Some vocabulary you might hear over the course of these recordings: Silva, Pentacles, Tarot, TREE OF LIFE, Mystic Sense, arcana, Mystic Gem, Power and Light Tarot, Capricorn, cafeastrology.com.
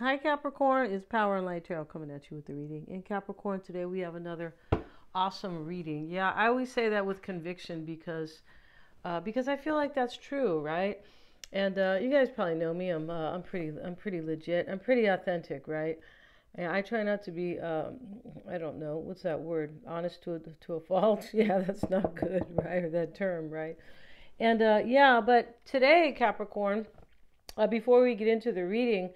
Hi Capricorn, it's Power and Light Tarot coming at you with the reading. In Capricorn today we have another awesome reading. Yeah, I always say that with conviction because I feel like that's true, right? And you guys probably know me. I'm pretty legit. I'm pretty authentic, right? And I try not to be I don't know, what's that word? Honest to a fault. Yeah, that's not good, right? Or that term, right? And yeah, but today Capricorn, before we get into the reading,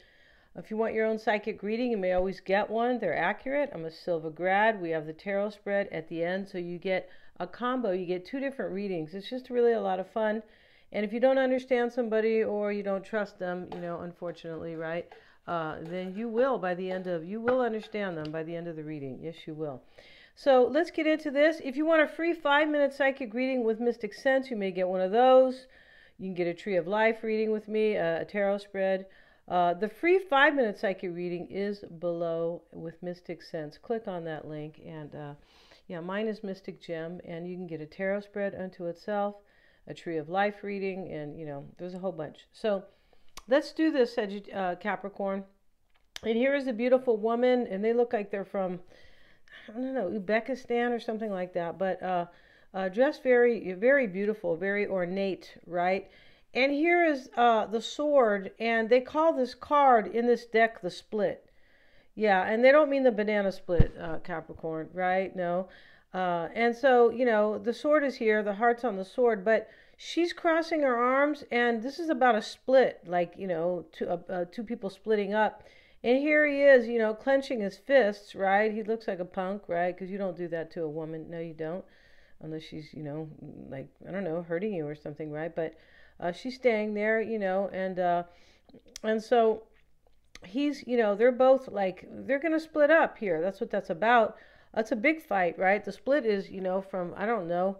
if you want your own psychic reading, you may always get one. They're accurate. I'm a Silva grad. We have the tarot spread at the end, so you get a combo. You get two different readings. It's just really a lot of fun. And if you don't understand somebody or you don't trust them, you know, unfortunately, right, then you will understand them by the end of the reading. Yes, you will. So let's get into this. If you want a free 5-minute psychic reading with Mystic Sense, you may get one of those. You can get a Tree of Life reading with me, a tarot spread. The free 5-minute psychic reading is below with Mystic Sense. Click on that link, and yeah, mine is Mystic Gem, and you can get a tarot spread unto itself, a Tree of Life reading, and you know, there's a whole bunch. So let's do this, Capricorn. And here is a beautiful woman, and they look like they're from, I don't know, Uzbekistan or something like that, but dressed very, very beautiful, very ornate, right? And here is the sword, and they call this card in this deck the split. Yeah, and they don't mean the banana split, Capricorn, right? No. And so, you know, the sword is here, the heart's on the sword, but she's crossing her arms, and this is about a split, like, you know, two people splitting up. And here he is, you know, clenching his fists, right? He looks like a punk, right? Because you don't do that to a woman. No, you don't. Unless she's, you know, like, I don't know, hurting you or something, right? But she's staying there, you know, and so he's, you know, they're both like, they're going to split up here. That's what that's about. That's a big fight, right? The split is, you know, from, I don't know,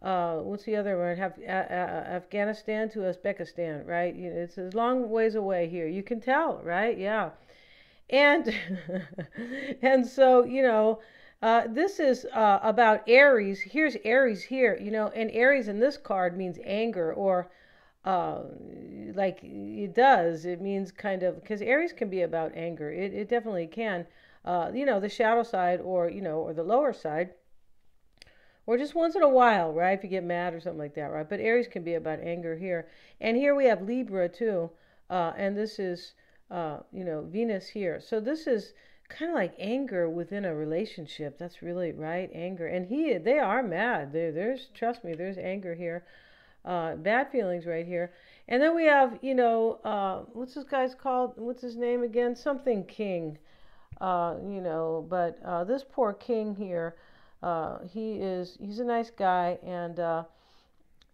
what's the other one? Afghanistan to Uzbekistan, right? You know, it's a long ways away here. You can tell, right? Yeah. And, and so, you know, this is about Aries. Here's Aries here, you know, and Aries in this card means anger, or like it does. It means kind of, because Aries can be about anger. It definitely can, you know, the shadow side, or, you know, or the lower side, or just once in a while, right? If you get mad or something like that, right? But Aries can be about anger here. And here we have Libra too. And this is, you know, Venus here. So this is kind of like anger within a relationship. That's really right, anger. And they are mad. There's, trust me, there's anger here, bad feelings right here. And then we have, you know, what's this guy's called? What's his name again? Something King, you know. But this poor King here, he's a nice guy, and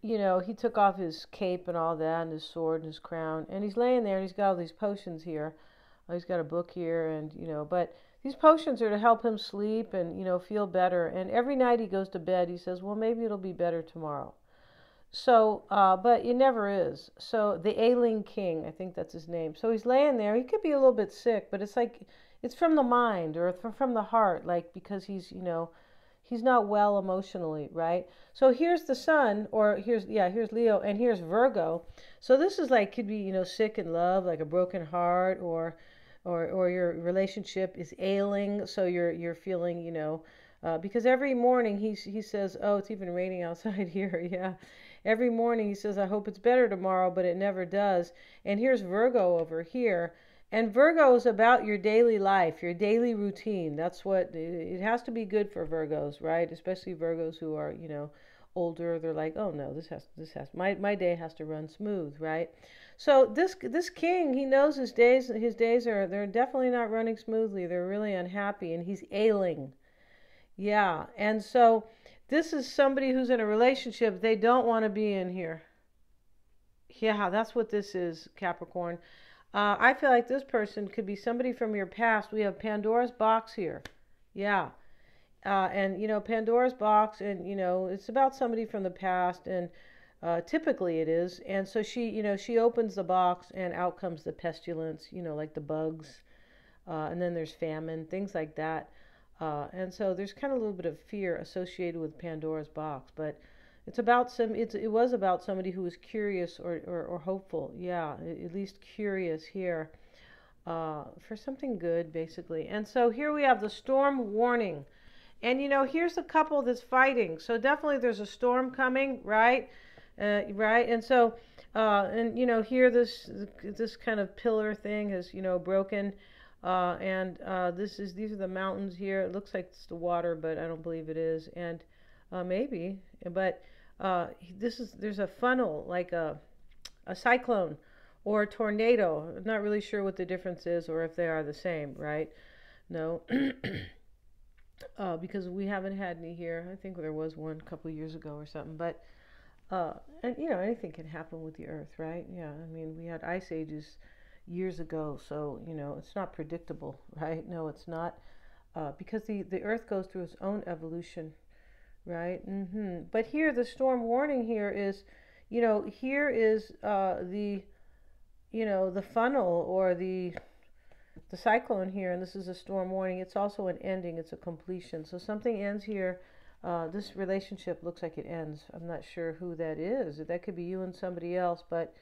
you know, he took off his cape and all that, and his sword and his crown, and he's laying there, and he's got all these potions here. He's got a book here, and, you know, but these potions are to help him sleep and, you know, feel better. And every night he goes to bed, he says, well, maybe it'll be better tomorrow. So, but it never is. So the ailing King, I think that's his name. So he's laying there. He could be a little bit sick, but it's like, it's from the mind, or from the heart, like, because he's, you know, he's not well emotionally, right? So here's the Sun, or here's Leo, and here's Virgo. So this is like, could be, you know, sick in love, like a broken heart, or your relationship is ailing, so you're feeling, you know, because every morning he says, oh, it's even raining outside here. Yeah, every morning he says, I hope it's better tomorrow, but it never does. And here's Virgo over here, and Virgo is about your daily life, your daily routine. That's what it has to be good for Virgos, right? Especially Virgos who are, you know, older. They're like, oh no, my day has to run smooth, right? So this King, he knows his days are, they're definitely not running smoothly. They're really unhappy, and he's ailing. Yeah. And so this is somebody who's in a relationship they don't want to be in here. Yeah, that's what this is, Capricorn. I feel like this person could be somebody from your past. We have Pandora's box here. Yeah. And, you know, Pandora's box, and, you know, it's about somebody from the past, and typically it is. And so she, you know, she opens the box, and out comes the pestilence, you know, like the bugs. And then there's famine, things like that. And so there's kind of a little bit of fear associated with Pandora's box, but it's about it was about somebody who was curious or hopeful. Yeah, at least curious here. for something good, basically. And so here we have the storm warning. And, you know, here's the couple that's fighting. So definitely there's a storm coming, right? Right. And so, and, you know, here this kind of pillar thing has, you know, broken. These are the mountains here. It looks like it's the water, but I don't believe it is. And maybe, but there's a funnel, like a cyclone or a tornado. I'm not really sure what the difference is or if they are the same, right? No. Because we haven't had any here. I think there was one a couple of years ago or something, but, and you know, anything can happen with the earth, right? Yeah. I mean, we had ice ages years ago, so, you know, it's not predictable, right? No, it's not, because the earth goes through its own evolution, right? Mm-hmm. But here, the storm warning here is, you know, here is, the funnel or the cyclone here, and this is a storm warning. It's also an ending. It's a completion. So something ends here. This relationship looks like it ends. I'm not sure who that is. That could be you and somebody else, but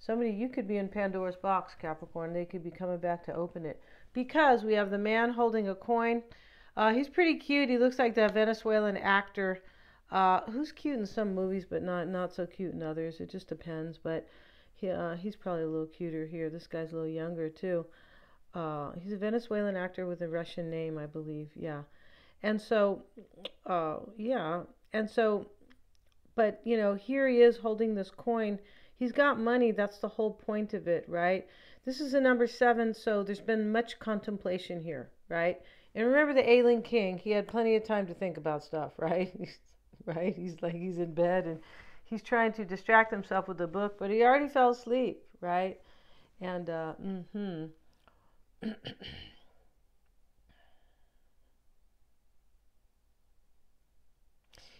somebody, you could be in Pandora's box, Capricorn. They could be coming back to open it, because we have the man holding a coin. He's pretty cute. He looks like that Venezuelan actor, who's cute in some movies, but not so cute in others. It just depends, but he's probably a little cuter here. This guy's a little younger too. He's a Venezuelan actor with a Russian name, I believe. Yeah. And so, yeah. And so, but you know, here he is holding this coin. He's got money. That's the whole point of it, right? This is a number 7. So there's been much contemplation here, right? And remember the ailing king, he had plenty of time to think about stuff, right? Right. He's like, he's in bed and he's trying to distract himself with the book, but he already fell asleep. Right. And,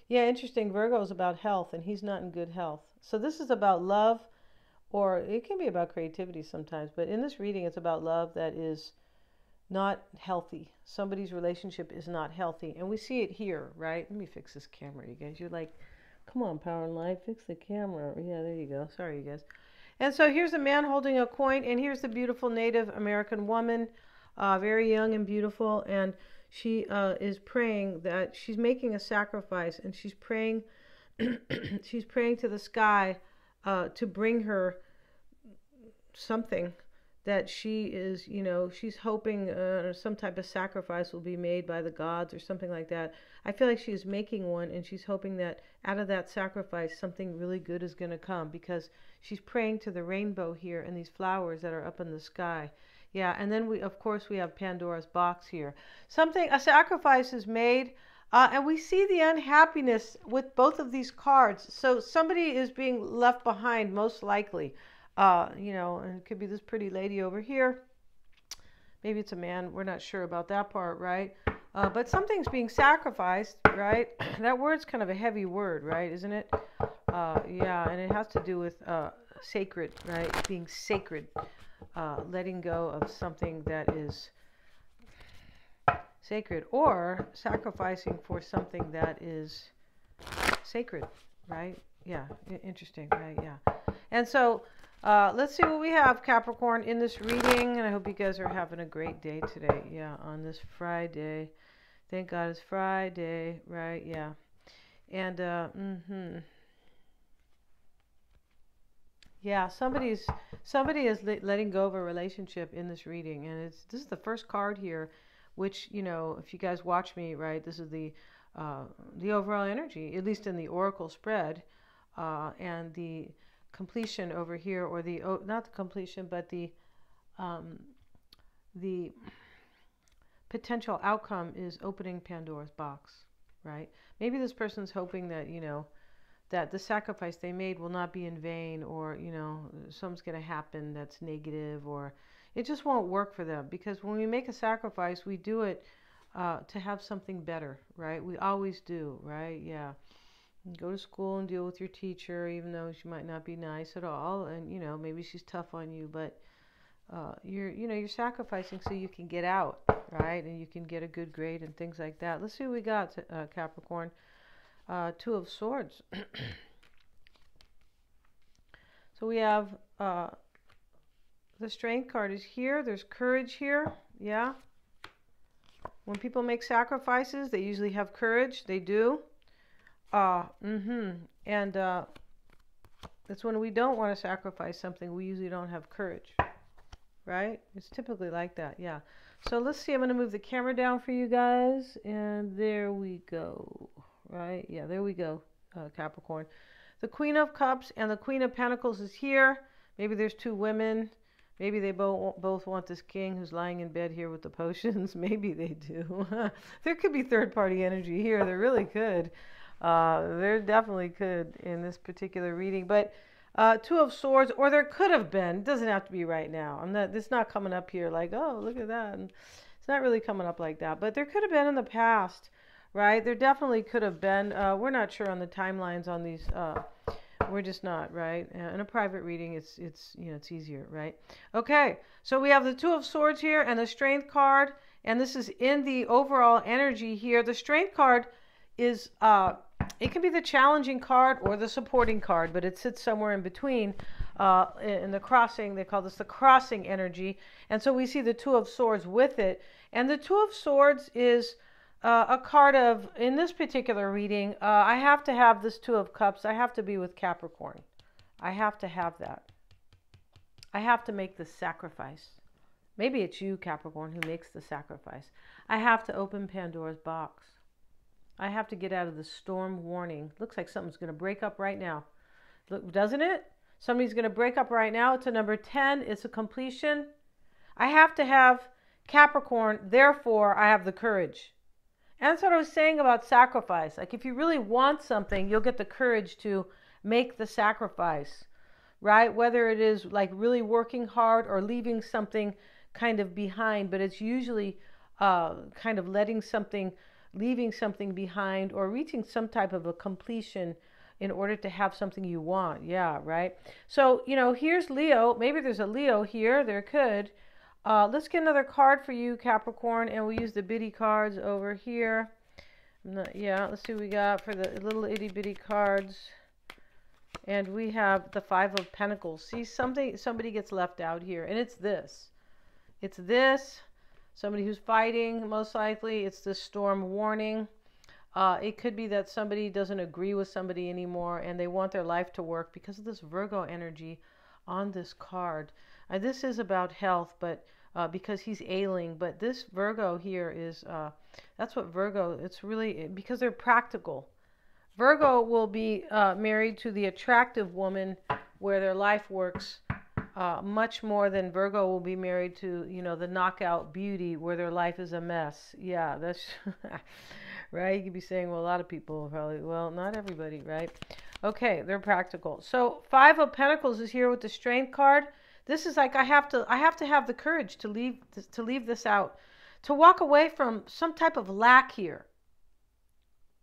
yeah, interesting. Virgo is about health, and he's not in good health. So this is about love, or it can be about creativity sometimes, but in this reading, it's about love that is not healthy. Somebody's relationship is not healthy, and we see it here, right? Let me fix this camera, you guys. You're like, come on, Power and Light, fix the camera. Yeah, there you go. Sorry, you guys. And so here's a man holding a coin, and here's the beautiful Native American woman, very young and beautiful, and she is praying that she's making a sacrifice, and she's praying, she's praying to the sky to bring her something that she is, you know, she's hoping some type of sacrifice will be made by the gods or something like that. I feel like she is making one, and she's hoping that out of that sacrifice, something really good is going to come, because she's praying to the rainbow here and these flowers that are up in the sky. Yeah. And then of course we have Pandora's box here. A sacrifice is made. And we see the unhappiness with both of these cards. So somebody is being left behind, most likely. You know, and it could be this pretty lady over here. Maybe it's a man. We're not sure about that part, right? But something's being sacrificed, right? That word's kind of a heavy word, right? Isn't it? Yeah, and it has to do with sacred, right? Being sacred, letting go of something that is sacred, or sacrificing for something that is sacred, right? Yeah, interesting, right? Yeah. And so, let's see what we have, Capricorn, in this reading. And I hope you guys are having a great day today. Yeah, on this Friday. Thank God it's Friday, right? Yeah. And, yeah, somebody is letting go of a relationship in this reading. And this is the first card here, which, you know, if you guys watch me, right, this is the overall energy, at least in the Oracle spread, and the completion over here, or the, not the completion, but the potential outcome is opening Pandora's box, right? Maybe this person's hoping that, you know, that the sacrifice they made will not be in vain, or, you know, something's going to happen that's negative, or it just won't work for them. Because when we make a sacrifice, we do it to have something better, right? We always do, right? Yeah. Go to school and deal with your teacher, even though she might not be nice at all, and you know, maybe she's tough on you, but you're sacrificing so you can get out, right? And you can get a good grade and things like that. Let's see what we got, Capricorn. Two of Swords. So we have The Strength card is here. There's courage here. Yeah. When people make sacrifices, they usually have courage. They do. And it's when we don't want to sacrifice something, we usually don't have courage. Right? It's typically like that. Yeah. So let's see. I'm going to move the camera down for you guys. And there we go. Right? Yeah, there we go, Capricorn. The Queen of Cups and the Queen of Pentacles is here. Maybe there's two women. Maybe they both want this king who's lying in bed here with the potions. Maybe they do. There could be third-party energy here. There really could. There definitely could in this particular reading. But Two of Swords, or there could have been. It doesn't have to be right now. It's not coming up here like, oh, look at that. And it's not really coming up like that. But there could have been in the past, right? There definitely could have been. We're not sure on the timelines on these. We're just not, right? In a private reading, it's easier, right? Okay, so we have the Two of Swords here and the Strength card, and this is in the overall energy here. The Strength card is, it can be the challenging card or the supporting card, but it sits somewhere in between in the crossing. They call this the crossing energy, and so we see the Two of Swords with it, and the Two of Swords is a card of, in this particular reading, I have to have this Two of Cups. I have to be with Capricorn. I have to have that. I have to make the sacrifice. Maybe it's you, Capricorn, who makes the sacrifice. I have to open Pandora's box. I have to get out of the storm warning. Looks like something's going to break up right now. Look, doesn't it? Somebody's going to break up right now. It's a number 10. It's a completion. I have to have Capricorn. Therefore, I have the courage. And that's what I was saying about sacrifice. Like if you really want something, you'll get the courage to make the sacrifice, right? Whether it is like really working hard or leaving something kind of behind, but it's usually kind of leaving something behind or reaching some type of a completion in order to have something you want. Yeah, right? So, here's Leo. Maybe there's a Leo here. There could. Let's get another card for you, Capricorn, and we'll use the bitty cards over here. Let's see what we got for the little itty-bitty cards. And we have the Five of Pentacles. See, somebody gets left out here, and it's this. It's this. Somebody who's fighting, most likely. It's this storm warning. It could be that somebody doesn't agree with somebody anymore, and they want their life to work because of this Virgo energy on this card. This is about health, but because he's ailing, but this Virgo here is, that's what Virgo, it's really, because they're practical. Virgo will be married to the attractive woman where their life works much more than Virgo will be married to, the knockout beauty where their life is a mess. Yeah, that's, right? You could be saying, well, a lot of people probably, well, not everybody, right? Okay, they're practical. So Five of Pentacles is here with the Strength card. This is like I have to have the courage to leave this out, to walk away from some type of lack here,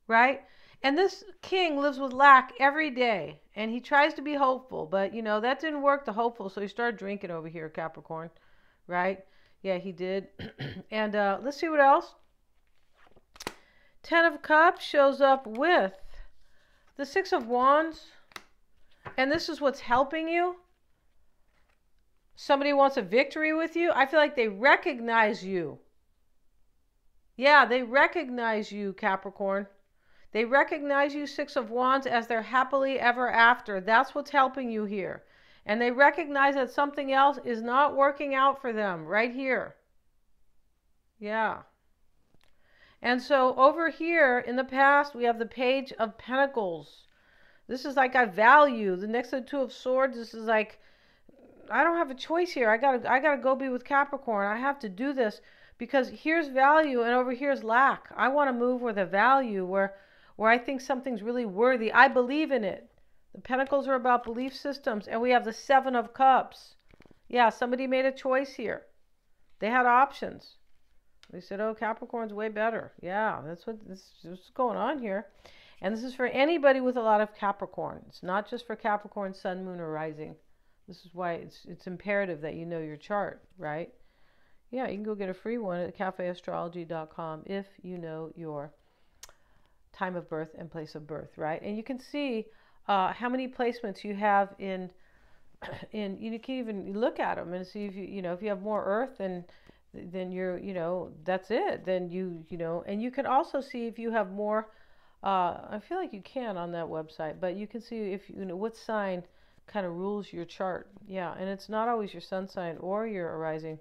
right? And this king lives with lack every day, and he tries to be hopeful, but that didn't work, the hopeful, so he started drinking over here, Capricorn, right? Yeah, he did. And let's see what else. 10 of Cups shows up with the Six of Wands, and this is what's helping you. Somebody wants a victory with you. I feel like they recognize you. Yeah, they recognize you, Capricorn. They recognize you, Six of Wands, as their happily ever after. That's what's helping you here. And they recognize that something else is not working out for them right here. Yeah. And so over here in the past, we have the Page of Pentacles. This is like I value. The next to the Two of Swords, this is like, I don't have a choice here. I gotta go be with Capricorn. I have to do this because here's value and over here's lack. I want to move where the value, where I think something's really worthy. I believe in it. The Pentacles are about belief systems, and we have the Seven of Cups. Yeah, somebody made a choice here. They had options. They said, "Oh, Capricorn's way better." Yeah, that's what this is going on here. And this is for anybody with a lot of Capricorn. It's not just for Capricorn, Sun, Moon, or Rising. This is why it's imperative that you know your chart, right? Yeah, you can go get a free one at cafeastrology.com if you know your time of birth and place of birth, right? And you can see how many placements you have in and you can even look at them and see if you, if you have more earth, then you're, that's it. Then you, and you can also see if you have more, I feel like you can on that website, but you can see if, what sign kind of rules your chart. Yeah. And it's not always your sun sign or your rising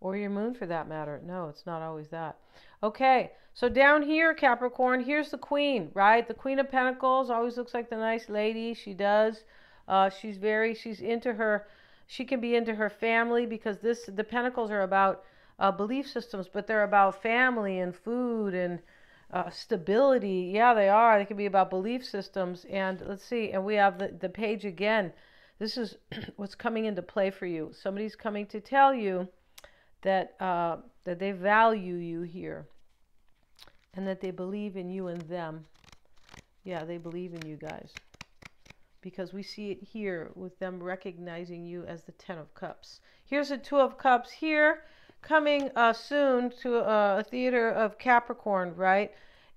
or your moon for that matter. No, it's not always that. Okay. So down here, Capricorn, here's the Queen, right? The Queen of Pentacles always looks like the nice lady. She does. She's into her, she can be into her family, because the Pentacles are about belief systems, but they're about family and food and stability. Yeah, they are. They can be about belief systems. And let's see, and we have the page again. This is what's coming into play for you. Somebody's coming to tell you that, that they value you here and that they believe in you and them. Yeah, they believe in you guys. Because we see it here with them recognizing you as the 10 of Cups. Here's the 2 of Cups here, coming soon to a theater of Capricorn, right?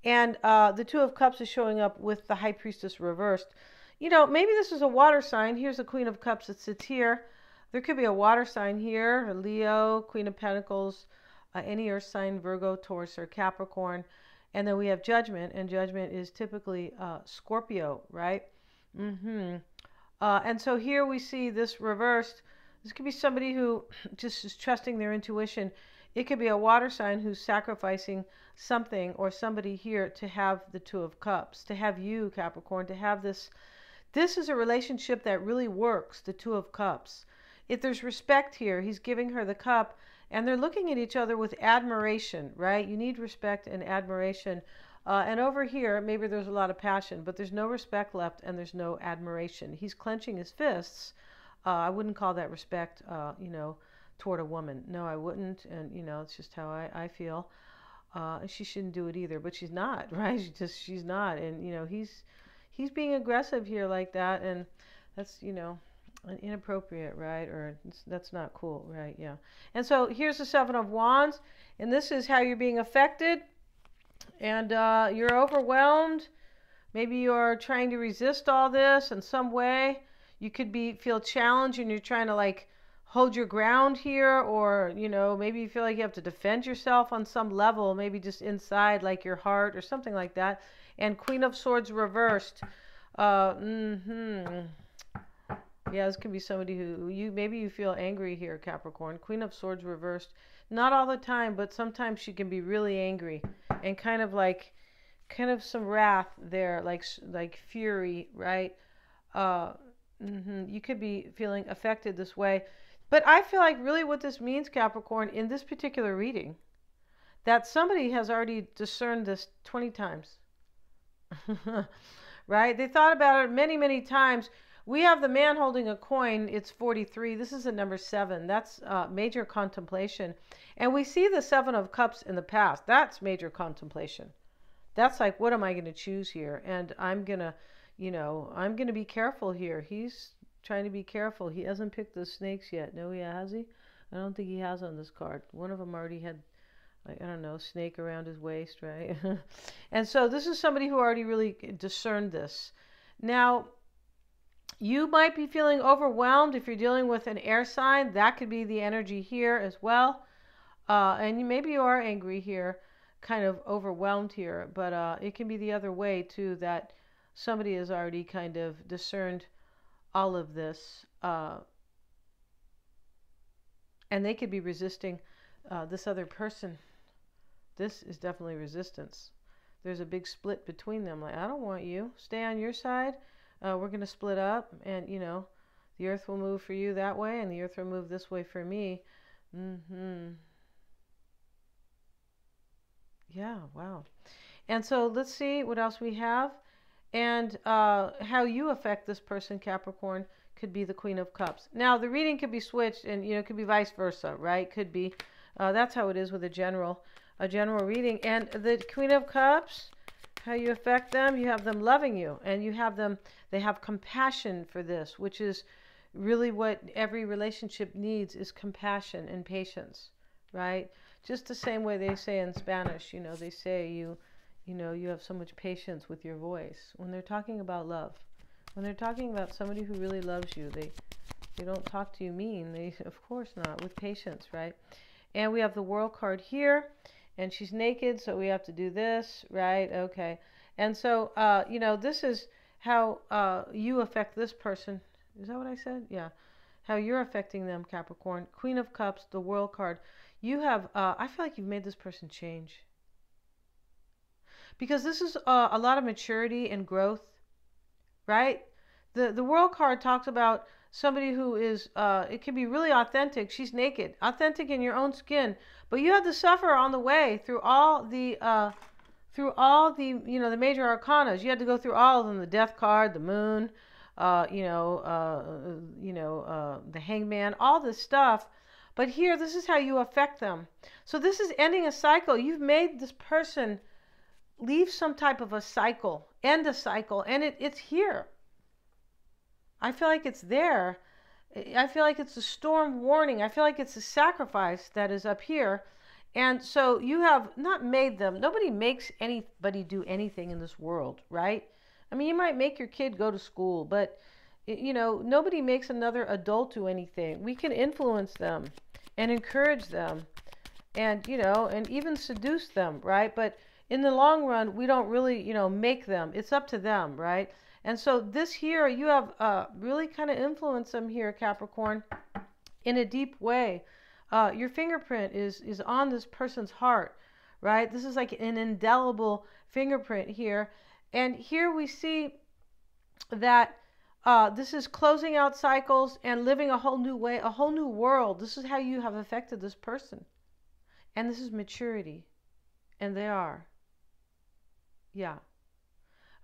And the 2 of Cups is showing up with the High Priestess reversed. Maybe this is a water sign. Here's the Queen of Cups that sits here. There could be a water sign here, or Leo, Queen of Pentacles, any earth sign, Virgo, Taurus, or Capricorn. And then we have Judgment, and Judgment is typically Scorpio, right? And so here we see this reversed. This could be somebody who just is trusting their intuition. It could be a water sign who's sacrificing something or somebody here to have the 2 of Cups, to have you, Capricorn, to have this. This is a relationship that really works, the 2 of Cups. If there's respect here, he's giving her the cup, and they're looking at each other with admiration, right? You need respect and admiration. And over here, maybe there's a lot of passion, but there's no respect left and there's no admiration. He's clenching his fists. I wouldn't call that respect, toward a woman. No, I wouldn't. And, it's just how I feel. She shouldn't do it either, but she's not, right? She's not. And, he's being aggressive here like that. And that's, inappropriate, right? Or that's not cool, right? Yeah. And so here's the 7 of Wands. And this is how you're being affected. And you're overwhelmed. Maybe you're trying to resist all this in some way. You could feel challenged and you're trying to hold your ground here, or, maybe you feel like you have to defend yourself on some level, maybe just inside your heart or something like that. And Queen of Swords reversed. Yeah, this could be somebody who maybe you feel angry here, Capricorn. Queen of Swords reversed. Not all the time, but sometimes she can be really angry and kind of some wrath there, like fury, right? You could be feeling affected this way. But I feel like really what this means, Capricorn, in this particular reading, that somebody has already discerned this 20 times, right? They thought about it many, many times. We have the man holding a coin. It's 43. This is a number 7. That's major contemplation. And we see the 7 of Cups in the past. That's major contemplation. That's like, what am I going to choose here? And I'm going to, I'm going to be careful here. He's trying to be careful. He hasn't picked the snakes yet. No, yeah, has he? I don't think he has on this card. One of them already had, I don't know, snake around his waist, right? And so this is somebody who already really discerned this. Now, you might be feeling overwhelmed if you're dealing with an air sign. That could be the energy here as well. And maybe you are angry here, kind of overwhelmed here. But it can be the other way, too, that somebody has already kind of discerned all of this. And they could be resisting this other person. This is definitely resistance. There's a big split between them. Like, I don't want you. Stay on your side. We're going to split up, and, the earth will move for you that way, and the earth will move this way for me. Yeah, wow. And so let's see what else we have. And how you affect this person, Capricorn, could be the Queen of Cups. Now, the reading could be switched, and, it could be vice versa, right? Could be. That's how it is with a general reading. And the Queen of Cups, how you affect them, you have them loving you, and you have them, they have compassion for this, which is really what every relationship needs, is compassion and patience, right? Just the same way they say in Spanish, they say you have so much patience with your voice when they're talking about love, when they're talking about somebody who really loves you. They You don't talk to you mean. They, of course not, with patience, right? And we have the World card here, and she's naked, so we have to do this, right? Okay. And so, you know, this is how you affect this person. Is that what I said? Yeah. How you're affecting them, Capricorn. Queen of Cups, the World card. You have, I feel like you've made this person change. Because this is a lot of maturity and growth, right? The World card talks about somebody who is, it can be really authentic. She's naked, authentic in your own skin, but you have to suffer on the way through all the, you know, the major arcanas. You had to go through all of them, the Death card, the Moon, the Hangman, all this stuff. But here, this is how you affect them. So this is ending a cycle. You've made this person leave some type of a cycle, end a cycle, and it's here. I feel like it's there. I feel like it's a storm warning. I feel like it's a sacrifice that is up here. And so you have not made them. Nobody makes anybody do anything in this world, right? I mean, you might make your kid go to school, but, you know, nobody makes another adult do anything. We can influence them and encourage them and, you know, and even seduce them, right? But in the long run, we don't really, you know, make them. It's up to them, right? And so this here, you have really kind of influenced them here, Capricorn, in a deep way. Your fingerprint is on this person's heart, right? This is like an indelible fingerprint here. And here we see that this is closing out cycles and living a whole new way, a whole new world. This is how you have affected this person. And this is maturity. And they are. Yeah.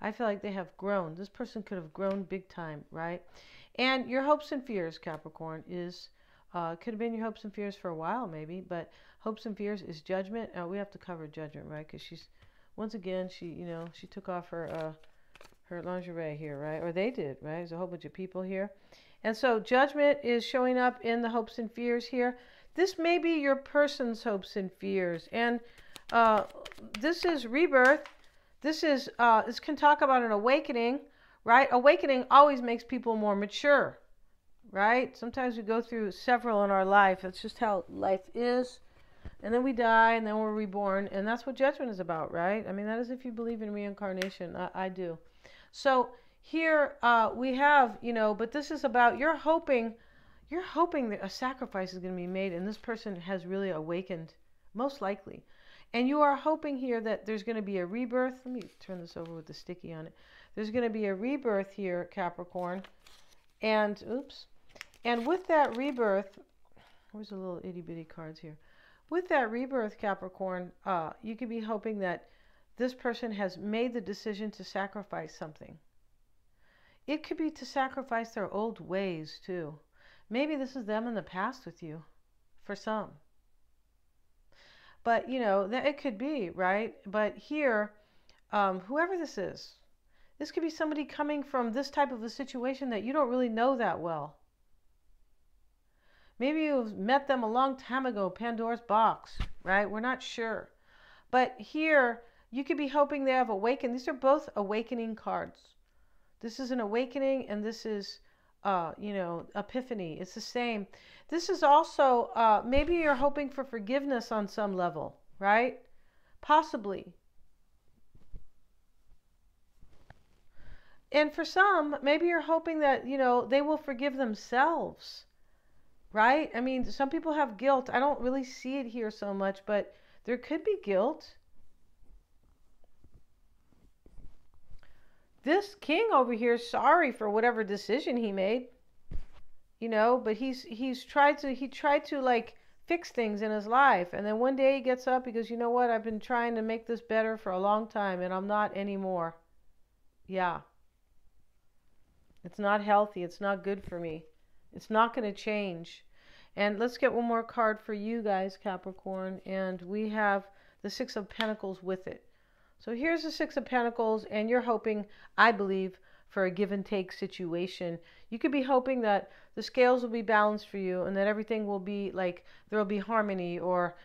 I feel like they have grown. This person could have grown big time, right? And your hopes and fears, Capricorn, is, could have been your hopes and fears for a while maybe, but hopes and fears is judgment. We have to cover judgment, right? Because she's, once again, she, you know, she took off her, her lingerie here, right? Or they did, right? There's a whole bunch of people here. And so judgment is showing up in the hopes and fears here. This may be your person's hopes and fears. And this is rebirth. This is, this can talk about an awakening, right? Awakening always makes people more mature, right? Sometimes we go through several in our life. It's just how life is. And then we die and then we're reborn. And that's what judgment is about, right? I mean, that is if you believe in reincarnation. I do. So here we have, you know, but this is about you're hoping that a sacrifice is going to be made. And this person has really awakened, most likely. And you are hoping here that there's going to be a rebirth. Let me turn this over with the sticky on it. There's going to be a rebirth here, Capricorn. And, oops. And with that rebirth, where's the little itty-bitty cards here? With that rebirth, Capricorn, you could be hoping that this person has made the decision to sacrifice something. It could be to sacrifice their old ways, too. Maybe this is them in the past with you, for some. But, you know, that it could be, right? But here, whoever this could be somebody coming from this type of a situation that you don't really know that well. Maybe you've met them a long time ago, Pandora's box, right? We're not sure. But here, you could be hoping they have awakened. These are both awakening cards. This is an awakening and this is, you know, epiphany. It's the same. This is also, maybe you're hoping for forgiveness on some level, right? Possibly. And for some, maybe you're hoping that, you know, they will forgive themselves, right? I mean, some people have guilt. I don't really see it here so much, but there could be guilt. This king over here is sorry for whatever decision he made, you know, but he tried to like fix things in his life. And then one day he gets up, he goes, you know what? I've been trying to make this better for a long time and I'm not anymore. Yeah. It's not healthy. It's not good for me. It's not going to change. And let's get one more card for you guys, Capricorn. And we have the Six of Pentacles with it. So here's the Six of Pentacles, and you're hoping, I believe, for a give-and-take situation. You could be hoping that the scales will be balanced for you and that everything will be, like, there will be harmony or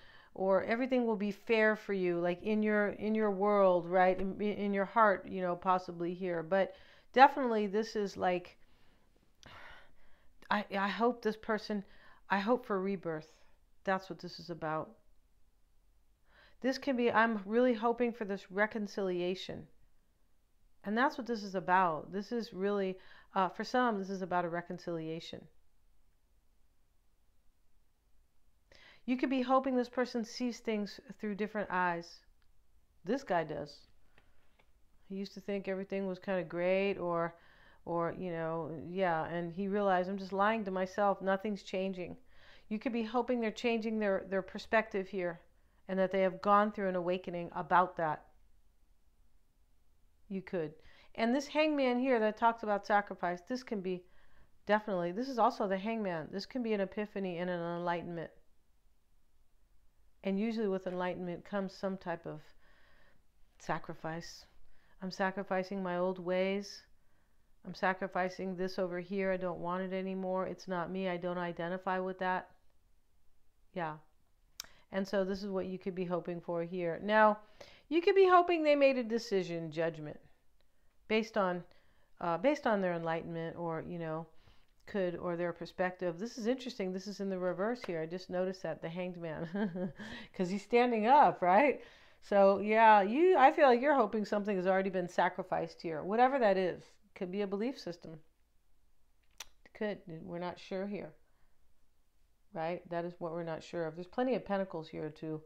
everything will be fair for you, like, in your world, right, in your heart, you know, possibly here. But definitely this is, like, I hope this person, I hope for rebirth. That's what this is about. This can be, I'm really hoping for this reconciliation. And that's what this is about. This is really, for some, this is about a reconciliation. You could be hoping this person sees things through different eyes. This guy does. He used to think everything was kind of great or you know, yeah. And he realized, I'm just lying to myself. Nothing's changing. You could be hoping they're changing their perspective here and that they have gone through an awakening about that. You could. And this hangman here that talks about sacrifice, this can be definitely, this is also the hangman. This can be an epiphany and an enlightenment. And usually with enlightenment comes some type of sacrifice. I'm sacrificing my old ways. I'm sacrificing this over here. I don't want it anymore. It's not me. I don't identify with that. Yeah. And so this is what you could be hoping for here. Now, you could be hoping they made a decision, judgment, based on their enlightenment or, you know, could, or their perspective. This is interesting. This is in the reverse here. I just noticed that, the hanged man, because he's standing up, right? So yeah, I feel like you're hoping something has already been sacrificed here, whatever that is. Could be a belief system. Could, we're not sure here, right? That is what we're not sure of. There's plenty of pentacles here to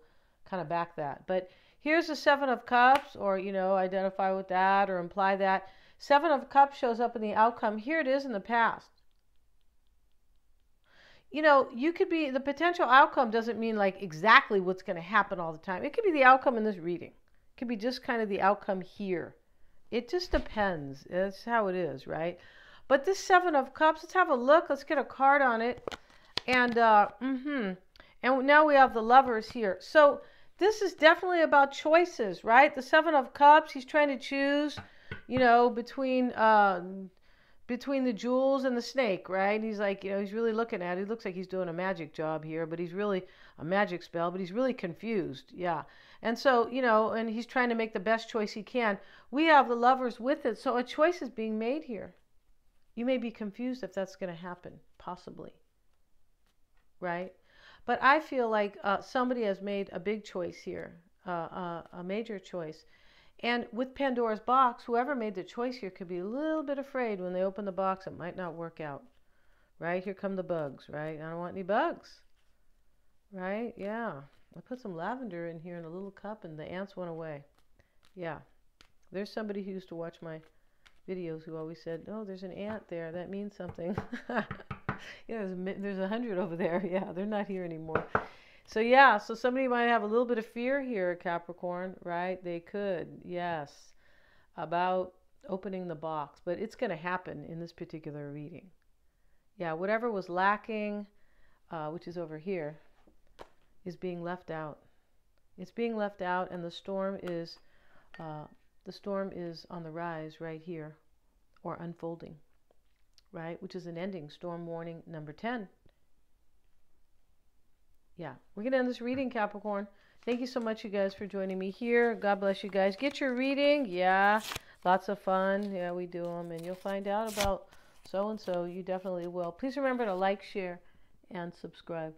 kind of back that, but here's the Seven of Cups, or, you know, identify with that or imply that. Seven of Cups shows up in the outcome. Here it is in the past. You know, you could be, the potential outcome doesn't mean like exactly what's going to happen all the time. It could be the outcome in this reading. It could be just kind of the outcome here. It just depends. That's how it is, right? But this Seven of Cups, let's have a look. Let's get a card on it. And, and now we have the Lovers here. So, this is definitely about choices, right? The Seven of Cups, he's trying to choose, you know, between the jewels and the snake, right? And he's like, you know, he's really looking at it. It looks like he's doing a magic job here, but he's really a magic spell, but he's really confused. Yeah. And so, you know, and he's trying to make the best choice he can. We have the Lovers with it. So a choice is being made here. You may be confused if that's going to happen, possibly, right? But I feel like somebody has made a big choice here, a major choice. And with Pandora's box, whoever made the choice here could be a little bit afraid when they open the box, it might not work out, right? Here come the bugs, right? I don't want any bugs, right? Yeah. I put some lavender in here in a little cup and the ants went away. Yeah. There's somebody who used to watch my videos who always said, oh, there's an ant there. That means something. Yeah, there's 100 over there. Yeah, they're not here anymore. So yeah, so somebody might have a little bit of fear here, Capricorn, right? They could, yes, about opening the box, but it's going to happen in this particular reading. Yeah, whatever was lacking, which is over here, is being left out. It's being left out, and the storm is on the rise right here, or unfolding. Right, which is an ending, storm warning number 10. Yeah, we're going to end this reading, Capricorn. Thank you so much, you guys, for joining me here. God bless you guys. Get your reading. Yeah, lots of fun. Yeah, we do them, and you'll find out about so-and-so. You definitely will. Please remember to like, share, and subscribe.